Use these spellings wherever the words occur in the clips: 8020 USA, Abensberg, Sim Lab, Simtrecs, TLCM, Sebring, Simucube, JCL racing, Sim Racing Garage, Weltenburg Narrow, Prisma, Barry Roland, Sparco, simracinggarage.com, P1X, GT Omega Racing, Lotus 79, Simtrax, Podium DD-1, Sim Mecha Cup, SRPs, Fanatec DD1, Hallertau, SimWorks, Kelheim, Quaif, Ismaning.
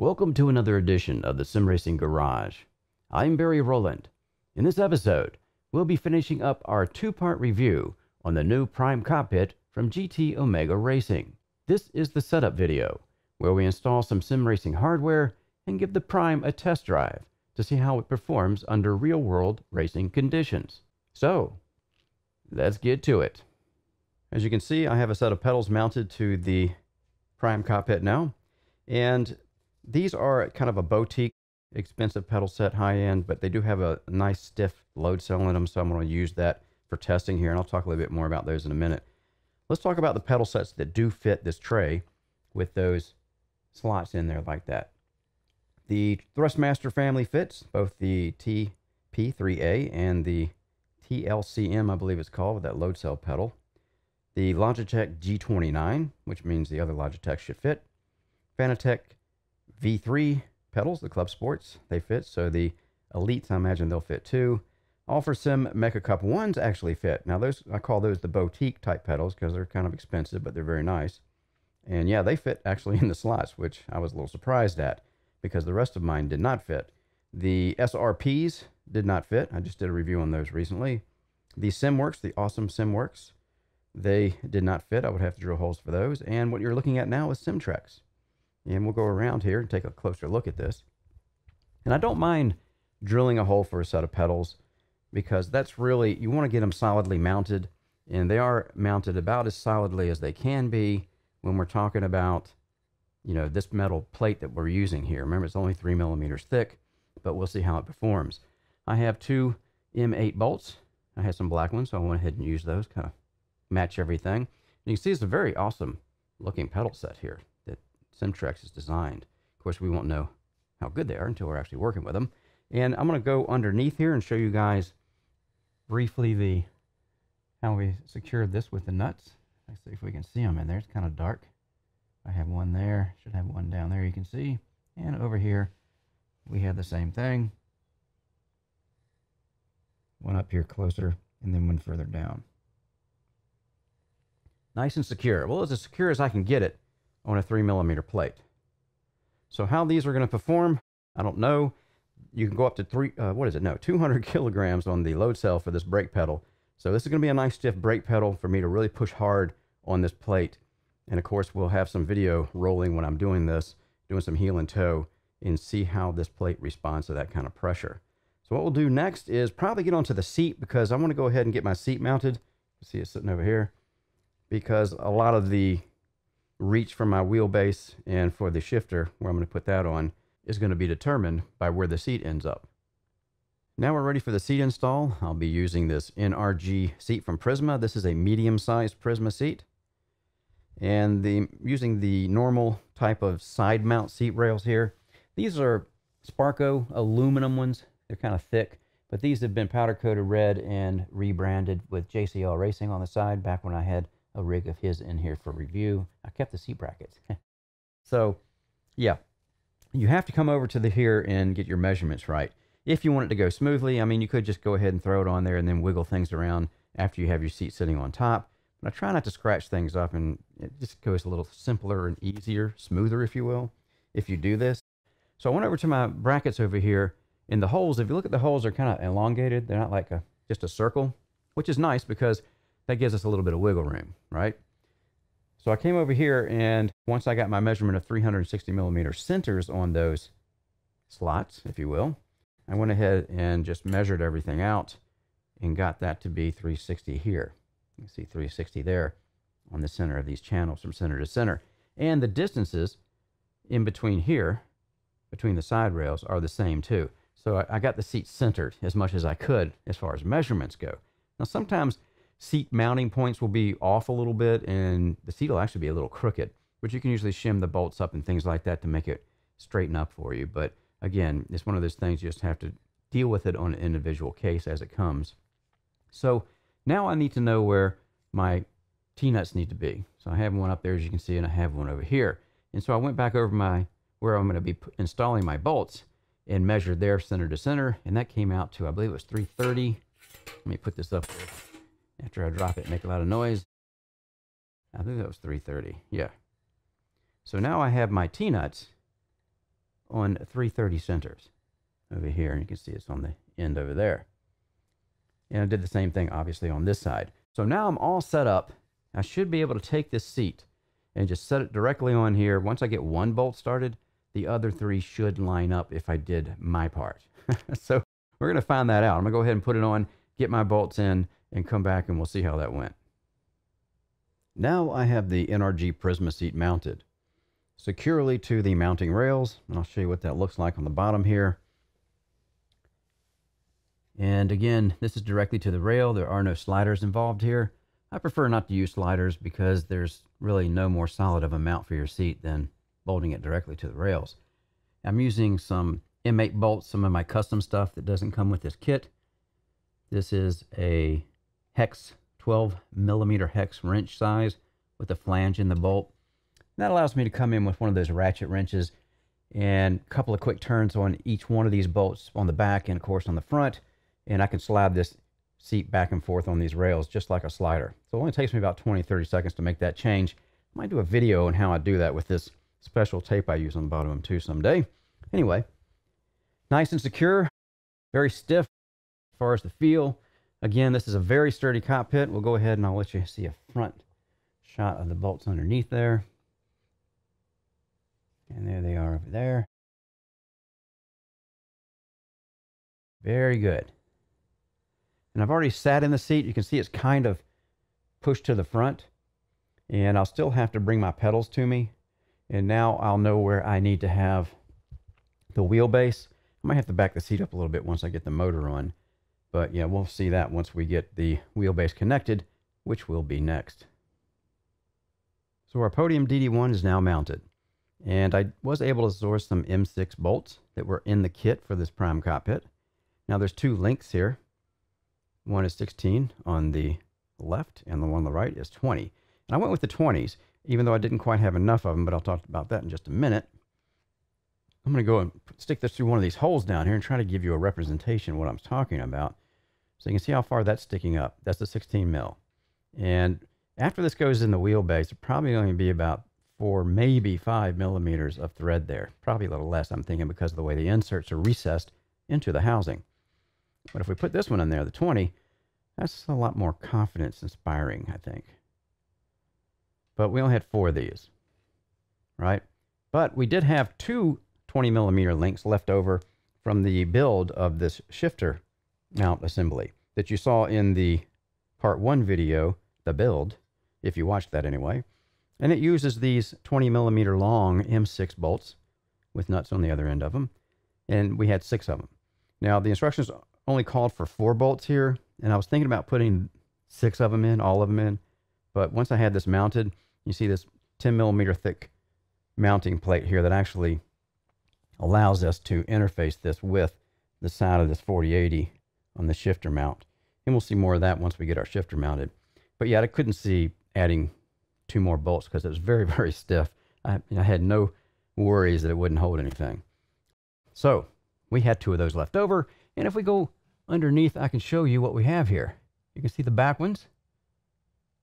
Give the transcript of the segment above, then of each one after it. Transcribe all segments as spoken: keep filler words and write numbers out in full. Welcome to another edition of the Sim Racing Garage. I'm Barry Roland. In this episode, we'll be finishing up our two-part review on the new Prime Cockpit from G T Omega Racing. This is the setup video, where we install some sim racing hardware and give the Prime a test drive to see how it performs under real-world racing conditions. So, let's get to it. As you can see, I have a set of pedals mounted to the Prime Cockpit now, and these are kind of a boutique, expensive pedal set, high-end, but they do have a nice stiff load cell in them, so I'm going to use that for testing here, and I'll talk a little bit more about those in a minute. Let's talk about the pedal sets that do fit this tray with those slots in there like that. The Thrustmaster family fits both the T P three A and the T L C M, I believe it's called, with that load cell pedal. The Logitech G twenty-nine, which means the other Logitech should fit. Fanatec V three pedals, the Club Sports, they fit. So the Elites, I imagine they'll fit too. All for Sim Mecha Cup ones actually fit. Now those, I call those the boutique type pedals because they're kind of expensive, but they're very nice. And yeah, they fit actually in the slots, which I was a little surprised at because the rest of mine did not fit. The S R Ps did not fit. I just did a review on those recently. The SimWorks, the awesome SimWorks, they did not fit. I would have to drill holes for those. And what you're looking at now is Simtrax. And we'll go around here and take a closer look at this. And I don't mind drilling a hole for a set of pedals because that's really, you want to get them solidly mounted. And they are mounted about as solidly as they can be when we're talking about, you know, this metal plate that we're using here. Remember, it's only three millimeters thick, but we'll see how it performs. I have two M eight bolts. I had some black ones, so I went ahead and used those, kind of match everything. And you can see it's a very awesome looking pedal set here that Simtrecs is designed. Of course, we won't know how good they are until we're actually working with them. And I'm going to go underneath here and show you guys briefly the how we secured this with the nuts. Let's see if we can see them in there. It's kind of dark. I have one there. Should have one down there you can see. And over here, we have the same thing. One up here closer, and then one further down. Nice and secure. Well, it's as secure as I can get it on a three millimeter plate. So how these are going to perform, I don't know. You can go up to three, uh, what is it? No, two hundred kilograms on the load cell for this brake pedal. So this is going to be a nice stiff brake pedal for me to really push hard on this plate. And of course, we'll have some video rolling when I'm doing this, doing some heel and toe, and see how this plate responds to that kind of pressure. So what we'll do next is probably get onto the seat because I want to go ahead and get my seat mounted. See it sitting over here because a lot of the reach for my wheelbase and for the shifter, where I'm going to put that on, is going to be determined by where the seat ends up. Now we're ready for the seat install. I'll be using this N R G seat from Prisma. This is a medium-sized Prisma seat. And the using the normal type of side mount seat rails here. These are Sparco aluminum ones. They're kind of thick, but these have been powder coated red and rebranded with J C L Racing on the side back when I had a rig of his in here for review. I kept the seat brackets. So, yeah, you have to come over to the here and get your measurements right. If you want it to go smoothly, I mean, you could just go ahead and throw it on there and then wiggle things around after you have your seat sitting on top. But I try not to scratch things up, and it just goes a little simpler and easier, smoother, if you will, if you do this. So I went over to my brackets over here, and the holes, if you look at the holes, they're kind of elongated. They're not like a just a circle, which is nice because that gives us a little bit of wiggle room, right? So I came over here, and once I got my measurement of three hundred sixty millimeter centers on those slots, if you will, I went ahead and just measured everything out and got that to be three sixty here. You can see three sixty there on the center of these channels from center to center. And the distances in between here, between the side rails, are the same too. So I, I got the seat centered as much as I could as far as measurements go. Now sometimes seat mounting points will be off a little bit, and the seat will actually be a little crooked, but you can usually shim the bolts up and things like that to make it straighten up for you. But again, it's one of those things you just have to deal with it on an individual case as it comes. So now I need to know where my T-nuts need to be. So I have one up there, as you can see, and I have one over here. And so I went back over my where I'm going to be installing my bolts and measured there center to center, and that came out to, I believe it was three thirty. Let me put this up there. After I drop it, make a lot of noise. I think that was three thirty, yeah. So now I have my T-nuts on three thirty centers over here, and you can see it's on the end over there. And I did the same thing, obviously, on this side. So now I'm all set up. I should be able to take this seat and just set it directly on here. Once I get one bolt started, the other three should line up if I did my part. So we're going to find that out. I'm going to go ahead and put it on, get my bolts in, and come back, and we'll see how that went. Now I have the N R G Prisma seat mounted securely to the mounting rails, and I'll show you what that looks like on the bottom here. And again, this is directly to the rail. There are no sliders involved here. I prefer not to use sliders because there's really no more solid of a mount for your seat than bolting it directly to the rails. I'm using some M eight bolts, some of my custom stuff that doesn't come with this kit. This is a hex, twelve millimeter hex wrench size with a flange in the bolt. And that allows me to come in with one of those ratchet wrenches and a couple of quick turns on each one of these bolts on the back and, of course, on the front. And I can slide this seat back and forth on these rails just like a slider. So it only takes me about twenty, thirty seconds to make that change. I might do a video on how I do that with this special tape I use on the bottom of them too someday. Anyway, nice and secure, very stiff as far as the feel. Again, this is a very sturdy cockpit. We'll go ahead and I'll let you see a front shot of the bolts underneath there. And there they are over there. Very good. And I've already sat in the seat. You can see it's kind of pushed to the front. And I'll still have to bring my pedals to me. And now I'll know where I need to have the wheelbase. I might have to back the seat up a little bit once I get the motor on. But yeah, we'll see that once we get the wheelbase connected, which will be next. So our Podium D D one is now mounted. And I was able to source some M six bolts that were in the kit for this Prime Cockpit. Now there's two links here. One is sixteen on the left, and the one on the right is twenty. And I went with the twenties, even though I didn't quite have enough of them, but I'll talk about that in just a minute. I'm going to go and stick this through one of these holes down here and try to give you a representation of what I'm talking about. So you can see how far that's sticking up. That's the sixteen mil. And after this goes in the wheelbase, there's probably going to be about four, maybe five millimeters of thread there. Probably a little less, I'm thinking, because of the way the inserts are recessed into the housing. But if we put this one in there, the twenty, that's a lot more confidence inspiring, I think. But we only had four of these, right? But we did have two twenty millimeter links left over from the build of this shifter mount assembly that you saw in the part one video, the build, if you watched that anyway. And it uses these twenty millimeter long M six bolts with nuts on the other end of them. And we had six of them. Now the instructions only called for four bolts here, and I was thinking about putting six of them in, all of them in, but once I had this mounted, you see this ten millimeter thick mounting plate here that actually allows us to interface this with the side of this forty eighty on the shifter mount. And we'll see more of that once we get our shifter mounted. But yeah, I couldn't see adding two more bolts because it was very, very stiff. I, I had no worries that it wouldn't hold anything. So we had two of those left over. And if we go underneath, I can show you what we have here. You can see the back ones.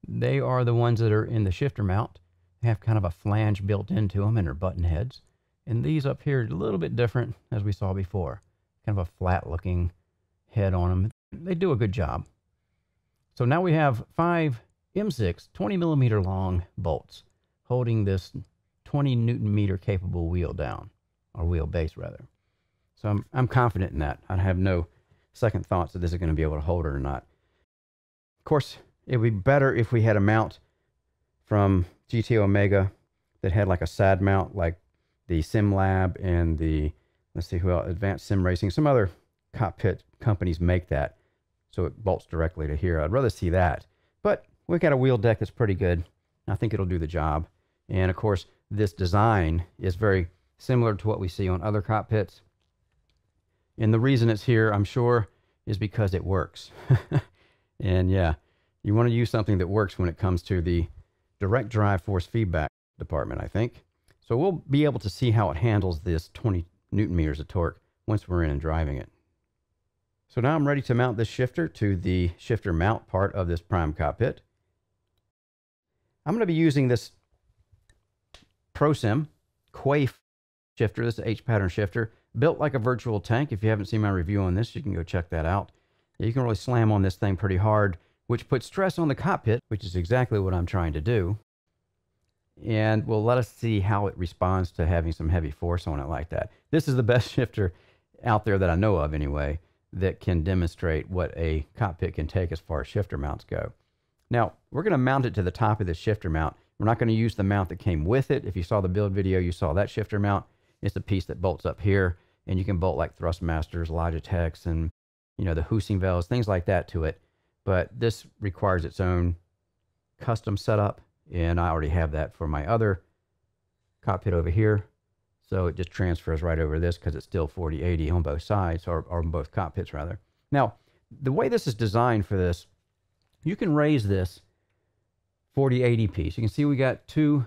They are the ones that are in the shifter mount. They have kind of a flange built into them and are button heads. And these up here are a little bit different, as we saw before. Kind of a flat looking head on them. They do a good job. So now we have five M six twenty millimeter long bolts holding this twenty newton meter capable wheel down, or wheelbase rather. So I'm, I'm confident in that. I have no second thoughts that this is going to be able to hold it or not. Of course, it would be better if we had a mount from G T Omega that had like a side mount, like the Sim Lab and the, let's see who else, Advanced Sim Racing. Some other cockpit companies make that, so it bolts directly to here. I'd rather see that. But we've got a wheel deck that's pretty good. I think it'll do the job. And of course, this design is very similar to what we see on other cockpits. And the reason it's here, I'm sure, is because it works. And yeah, you want to use something that works when it comes to the direct drive force feedback department, I think. So we'll be able to see how it handles this twenty newton meters of torque once we're in and driving it. So now I'm ready to mount this shifter to the shifter mount part of this Prime Cockpit. I'm going to be using this ProSim Quaif shifter. This is an H pattern shifter, built like a virtual tank. If you haven't seen my review on this, you can go check that out. You can really slam on this thing pretty hard, which puts stress on the cockpit, which is exactly what I'm trying to do. And we'll let us see how it responds to having some heavy force on it like that. This is the best shifter out there that I know of anyway, that can demonstrate what a cockpit can take as far as shifter mounts go. Now, we're going to mount it to the top of the shifter mount. We're not going to use the mount that came with it. If you saw the build video, you saw that shifter mount. It's the piece that bolts up here, and you can bolt like Thrustmasters, Logitechs, and you know, the Heusinkvelds, things like that to it. But this requires its own custom setup, and I already have that for my other cockpit over here. So it just transfers right over this because it's still forty eighty on both sides, or, or on both cockpits rather. Now, the way this is designed for this, you can raise this forty eighty piece. You can see we got two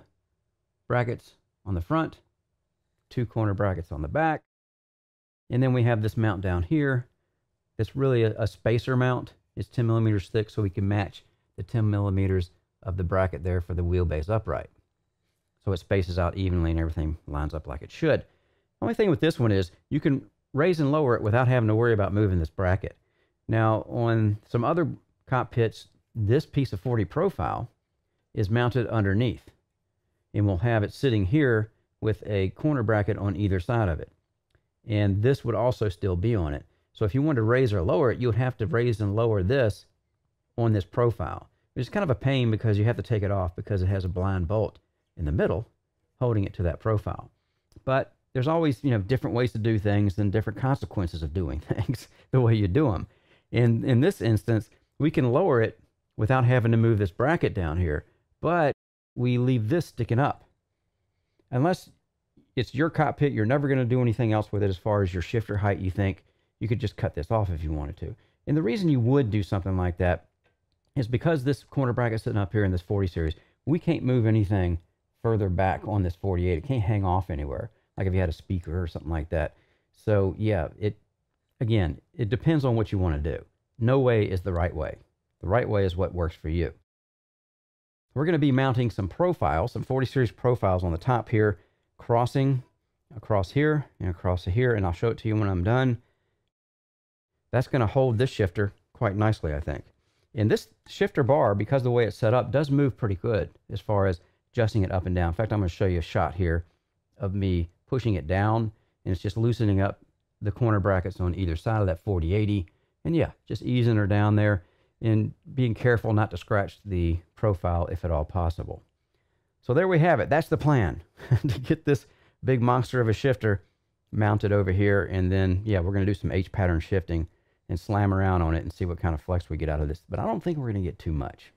brackets on the front, two corner brackets on the back. And then we have this mount down here. It's really a, a spacer mount. It's ten millimeters thick, so we can match the ten millimeters of the bracket there for the wheelbase upright. So it spaces out evenly and everything lines up like it should. The only thing with this one is you can raise and lower it without having to worry about moving this bracket. Now, on some other cockpits, this piece of forty profile is mounted underneath, and we'll have it sitting here with a corner bracket on either side of it. And this would also still be on it. So if you wanted to raise or lower it, you would have to raise and lower this on this profile. It's kind of a pain because you have to take it off because it has a blind bolt in the middle holding it to that profile. But there's always, you know, different ways to do things and different consequences of doing things the way you do them. And in this instance, we can lower it without having to move this bracket down here, but we leave this sticking up. Unless it's your cockpit, you're never going to do anything else with it as far as your shifter height, you think. You could just cut this off if you wanted to. And the reason you would do something like that is because this corner bracket's sitting up here in this forty series, we can't move anything further back on this forty-eight. It can't hang off anywhere, like if you had a speaker or something like that. So yeah, it, again, it depends on what you want to do. No way is the right way. The right way is what works for you. We're going to be mounting some profiles, some forty series profiles on the top here, crossing across here and across here, and I'll show it to you when I'm done. That's going to hold this shifter quite nicely, I think. And this shifter bar, because of the way it's set up, does move pretty good as far as adjusting it up and down. In fact, I'm going to show you a shot here of me pushing it down, and it's just loosening up the corner brackets on either side of that forty eighty. And yeah, just easing her down there and being careful not to scratch the profile if at all possible. So there we have it. That's the plan, to get this big monster of a shifter mounted over here. And then, yeah, we're going to do some H pattern shifting and slam around on it and see what kind of flex we get out of this. But I don't think we're going to get too much.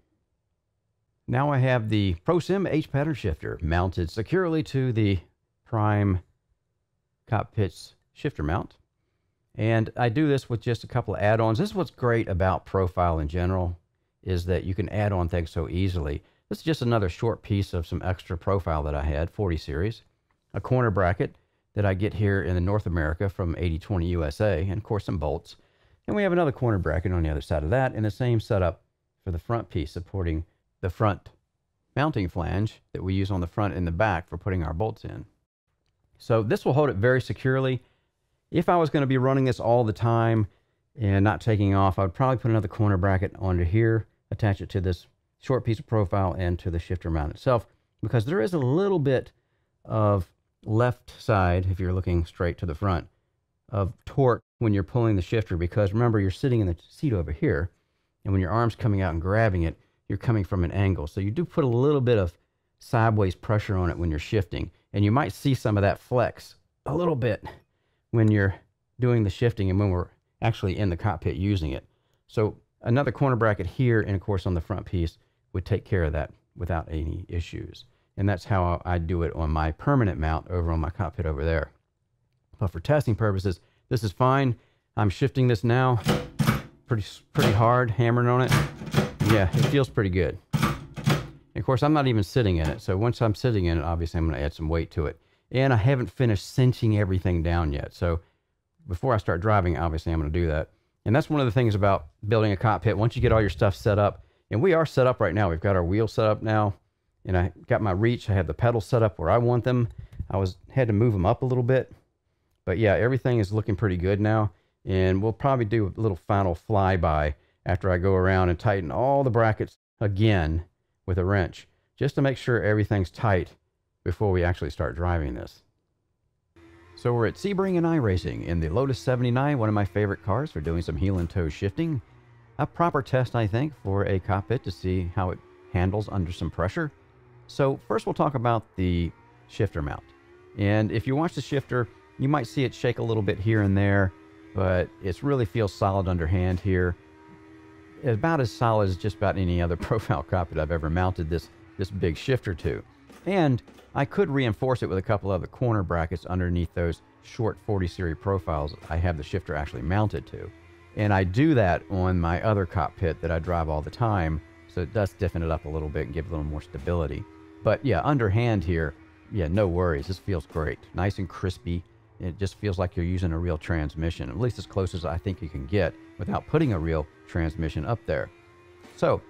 Now I have the ProSim H pattern shifter mounted securely to the Prime Cockpit's shifter mount. And I do this with just a couple of add-ons. This is what's great about profile in general, is that you can add on things so easily. This is just another short piece of some extra profile that I had, forty series, a corner bracket that I get here in the North America from eighty twenty U S A, and of course some bolts. And we have another corner bracket on the other side of that, and the same setup for the front piece supporting the front mounting flange that we use on the front and the back for putting our bolts in. So this will hold it very securely. If I was going to be running this all the time and not taking off, I would probably put another corner bracket onto here, attach it to this short piece of profile and to the shifter mount itself, because there is a little bit of left side, if you're looking straight to the front, of torque when you're pulling the shifter, because remember, you're sitting in the seat over here, and when your arm's coming out and grabbing it, you're coming from an angle. So you do put a little bit of sideways pressure on it when you're shifting, and you might see some of that flex a little bit when you're doing the shifting and when we're actually in the cockpit using it. So another corner bracket here, and of course on the front piece, would take care of that without any issues. And that's how I do it on my permanent mount over on my cockpit over there. But for testing purposes, this is fine. I'm shifting this now pretty pretty hard, hammering on it. Yeah, it feels pretty good. And of course, I'm not even sitting in it. So once I'm sitting in it, obviously I'm going to add some weight to it. And I haven't finished cinching everything down yet. So before I start driving, obviously I'm going to do that. And that's one of the things about building a cockpit. Once you get all your stuff set up, and we are set up right now. We've got our wheel set up now, and I got my reach. I have the pedals set up where I want them. I was had to move them up a little bit. But yeah, everything is looking pretty good now. And we'll probably do a little final flyby after I go around and tighten all the brackets again with a wrench, just to make sure everything's tight before we actually start driving this. So we're at Sebring and iRacing in the Lotus seventy-nine, one of my favorite cars for doing some heel and toe shifting. A proper test, I think, for a cockpit to see how it handles under some pressure. So first we'll talk about the shifter mount. And if you watch the shifter, you might see it shake a little bit here and there, but it really feels solid underhand here. About as solid as just about any other profile cockpit I've ever mounted this, this big shifter to. And I could reinforce it with a couple of the corner brackets underneath those short forty series profiles I have the shifter actually mounted to. And I do that on my other cockpit that I drive all the time, so it does stiffen it up a little bit and give it a little more stability. But yeah, underhand here, yeah, no worries. This feels great. Nice and crispy. It just feels like you're using a real transmission, at least as close as I think you can get without putting a real transmission up there. So,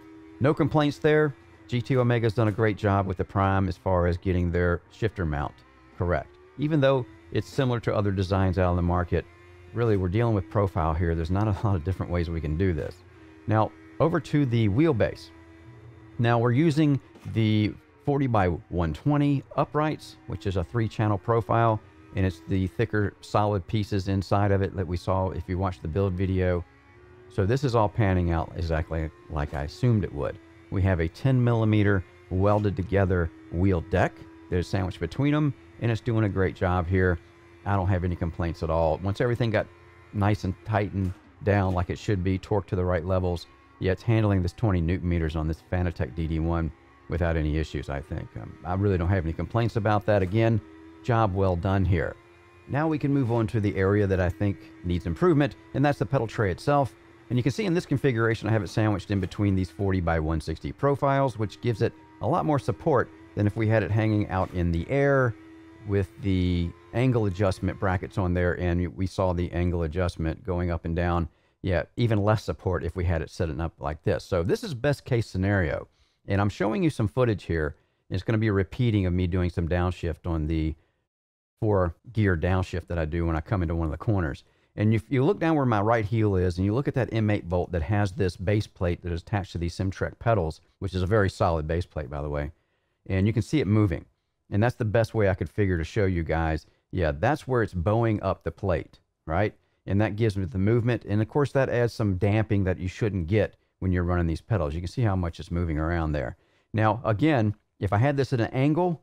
no complaints there. G T Omega's done a great job with the Prime as far as getting their shifter mount correct. Even though it's similar to other designs out on the market, really we're dealing with profile here. There's not a lot of different ways we can do this. Now, over to the wheelbase. Now, we're using the forty by one twenty uprights, which is a three channel profile, and it's the thicker solid pieces inside of it that we saw if you watched the build video. So this is all panning out exactly like I assumed it would. We have a ten millimeter welded together wheel deck that is sandwiched between them, and it's doing a great job here. I don't have any complaints at all. Once everything got nice and tightened down like it should be, torqued to the right levels, yeah, it's handling this twenty newton meters on this Fanatec D D one without any issues, I think. Um, I really don't have any complaints about that. Again, job well done here. Now we can move on to the area that I think needs improvement, and that's the pedal tray itself. And you can see in this configuration I have it sandwiched in between these forty by one sixty profiles, which gives it a lot more support than if we had it hanging out in the air with the angle adjustment brackets on there, and we saw the angle adjustment going up and down. Yeah, even less support if we had it setting up like this. So this is best case scenario, and I'm showing you some footage here. It's going to be a repeating of me doing some downshift on the four gear downshift that I do when I come into one of the corners. And if you look down where my right heel is, and you look at that M eight bolt that has this base plate that is attached to these Simtrec pedals, which is a very solid base plate, by the way, and you can see it moving. And that's the best way I could figure to show you guys. Yeah, that's where it's bowing up the plate, right? And that gives me the movement. And of course, that adds some damping that you shouldn't get when you're running these pedals. You can see how much it's moving around there. Now, again, if I had this at an angle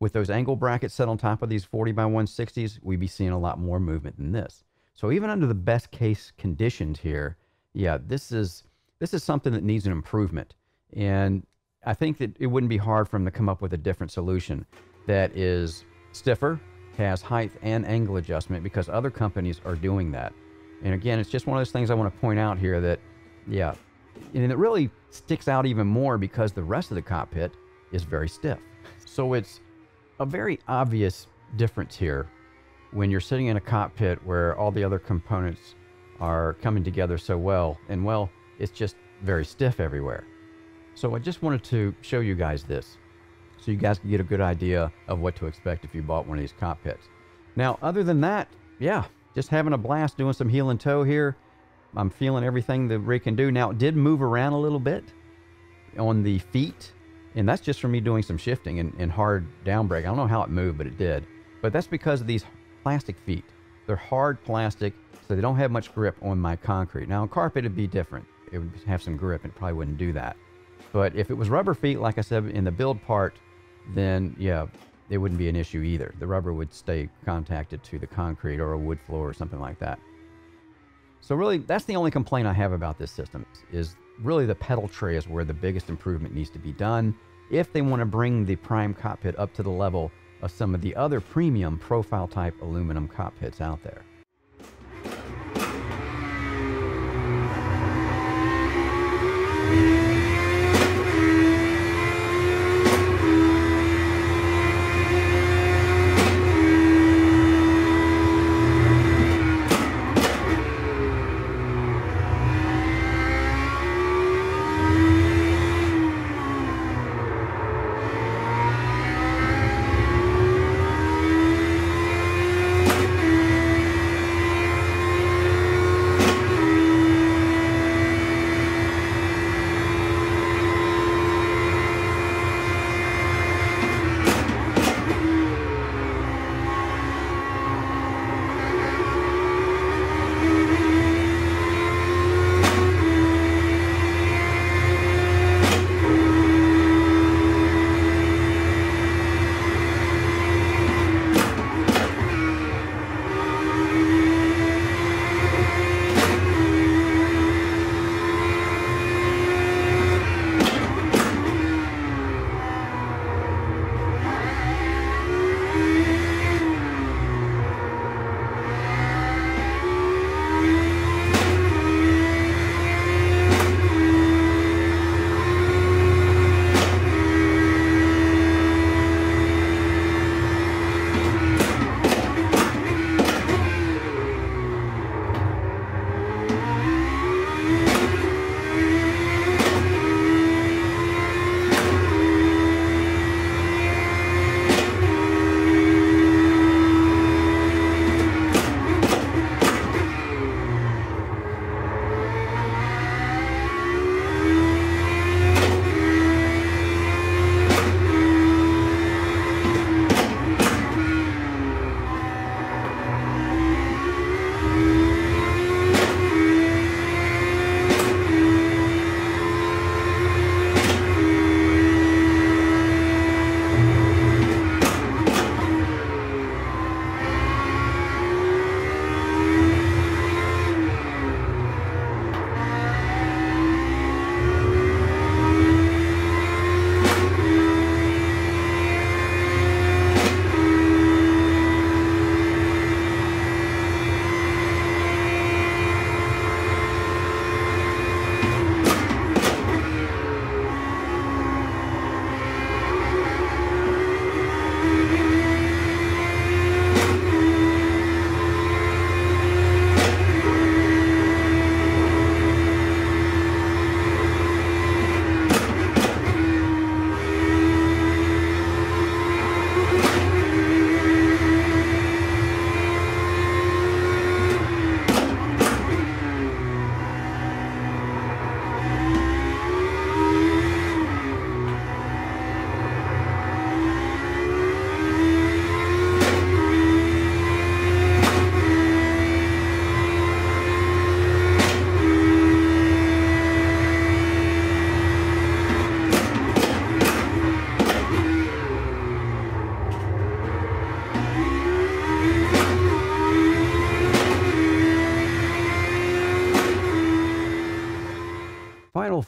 with those angle brackets set on top of these forty by one sixties, we'd be seeing a lot more movement than this. So even under the best case conditions here, yeah, this is this is something that needs an improvement. And I think that it wouldn't be hard for them to come up with a different solution that is stiffer, has height and angle adjustment, because other companies are doing that. And again, it's just one of those things I want to point out here that, yeah, and it really sticks out even more because the rest of the cockpit is very stiff. So it's a very obvious difference here when you're sitting in a cockpit where all the other components are coming together so well, and well, it's just very stiff everywhere. So I just wanted to show you guys this so you guys can get a good idea of what to expect if you bought one of these cockpits. Now, other than that, yeah, just having a blast doing some heel and toe here. I'm feeling everything the rig can do. Now, it did move around a little bit on the feet, and that's just for me doing some shifting and, and hard downbrake. I don't know how it moved, but it did. But that's because of these plastic feet. They're hard plastic, so they don't have much grip on my concrete. Now, on carpet, it'd be different. It would have some grip and probably wouldn't do that. But if it was rubber feet, like I said in the build part, then yeah, it wouldn't be an issue either. The rubber would stay contacted to the concrete or a wood floor or something like that. So really, that's the only complaint I have about this system, is really the pedal tray is where the biggest improvement needs to be done if they want to bring the Prime cockpit up to the level of some of the other premium profile type aluminum cockpits out there.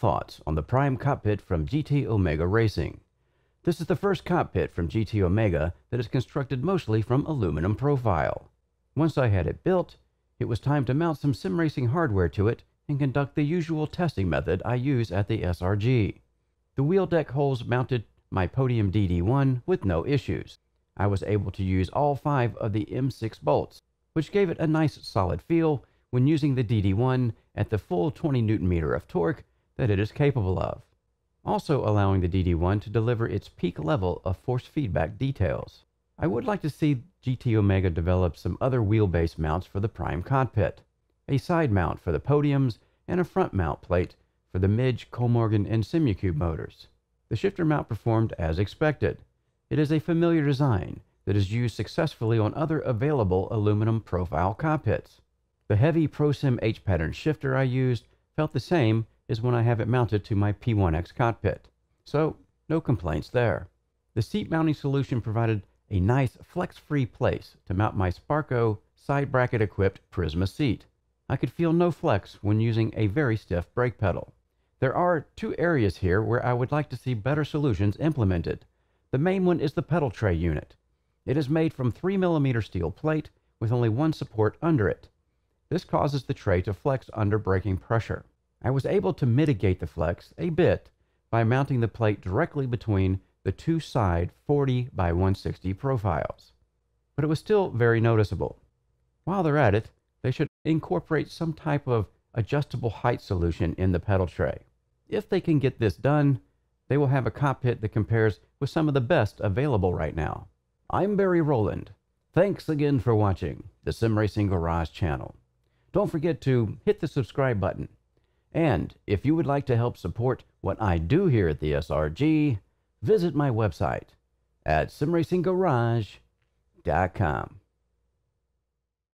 thoughts on the Prime Cockpit from G T Omega Racing. This is the first cockpit from G T Omega that is constructed mostly from aluminum profile. Once I had it built, it was time to mount some sim racing hardware to it and conduct the usual testing method I use at the S R G. The wheel deck holes mounted my Podium D D one with no issues. I was able to use all five of the M six bolts, which gave it a nice solid feel when using the D D one at the full twenty newton meter of torque that it is capable of, also allowing the D D one to deliver its peak level of force feedback details. I would like to see G T Omega develop some other wheelbase mounts for the Prime cockpit, a side mount for the Podiums, and a front mount plate for the Midge, Colmorgan, and Simucube motors. The shifter mount performed as expected. It is a familiar design that is used successfully on other available aluminum profile cockpits. The heavy ProSim H-pattern shifter I used felt the same as when I have it mounted to my P one X cockpit, so no complaints there. The seat mounting solution provided a nice flex-free place to mount my Sparco side bracket-equipped Prisma seat. I could feel no flex when using a very stiff brake pedal. There are two areas here where I would like to see better solutions implemented. The main one is the pedal tray unit. It is made from three millimeter steel plate with only one support under it. This causes the tray to flex under braking pressure. I was able to mitigate the flex a bit by mounting the plate directly between the two side forty by one sixty profiles, but it was still very noticeable. While they're at it, they should incorporate some type of adjustable height solution in the pedal tray. If they can get this done, they will have a cockpit that compares with some of the best available right now. I'm Barry Roland. Thanks again for watching the Sim Racing Garage channel. Don't forget to hit the subscribe button. And if you would like to help support what I do here at the S R G, visit my website at sim racing garage dot com.